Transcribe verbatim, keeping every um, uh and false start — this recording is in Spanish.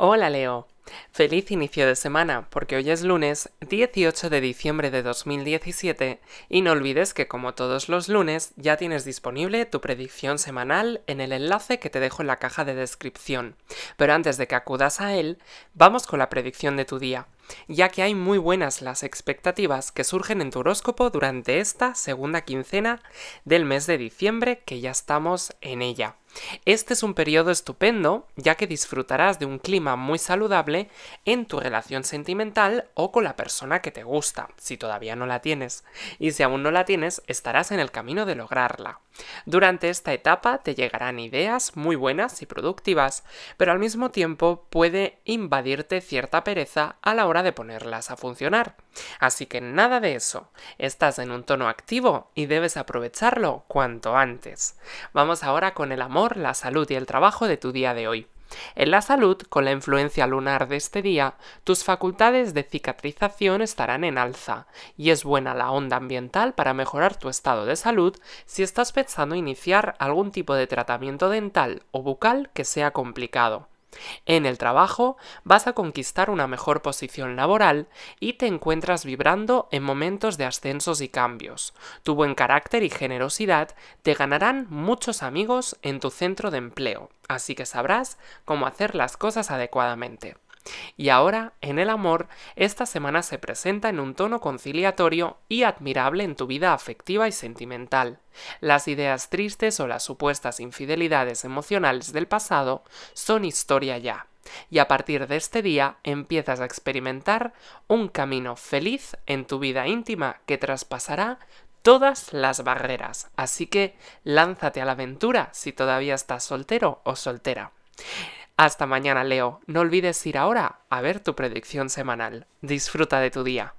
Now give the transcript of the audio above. Hola Leo, feliz inicio de semana porque hoy es lunes dieciocho de diciembre de dos mil diecisiete y no olvides que como todos los lunes ya tienes disponible tu predicción semanal en el enlace que te dejo en la caja de descripción. Pero antes de que acudas a él, vamos con la predicción de tu día, ya que hay muy buenas las expectativas que surgen en tu horóscopo durante esta segunda quincena del mes de diciembre, que ya estamos en ella. Este es un periodo estupendo, ya que disfrutarás de un clima muy saludable en tu relación sentimental o con la persona que te gusta, si todavía no la tienes, y si aún no la tienes, estarás en el camino de lograrla. Durante esta etapa te llegarán ideas muy buenas y productivas, pero al mismo tiempo puede invadirte cierta pereza a la hora de ponerlas a funcionar. Así que nada de eso. Estás en un tono activo y debes aprovecharlo cuanto antes. Vamos ahora con el amor, la salud y el trabajo de tu día de hoy. En la salud, con la influencia lunar de este día, tus facultades de cicatrización estarán en alza, y es buena la onda ambiental para mejorar tu estado de salud si estás pensando iniciar algún tipo de tratamiento dental o bucal que sea complicado. En el trabajo vas a conquistar una mejor posición laboral y te encuentras vibrando en momentos de ascensos y cambios. Tu buen carácter y generosidad te ganarán muchos amigos en tu centro de empleo, así que sabrás cómo hacer las cosas adecuadamente. Y ahora, en el amor, esta semana se presenta en un tono conciliatorio y admirable en tu vida afectiva y sentimental. Las ideas tristes o las supuestas infidelidades emocionales del pasado son historia ya, y a partir de este día empiezas a experimentar un camino feliz en tu vida íntima que traspasará todas las barreras, así que lánzate a la aventura si todavía estás soltero o soltera. Hasta mañana, Leo. No olvides ir ahora a ver tu predicción semanal. Disfruta de tu día.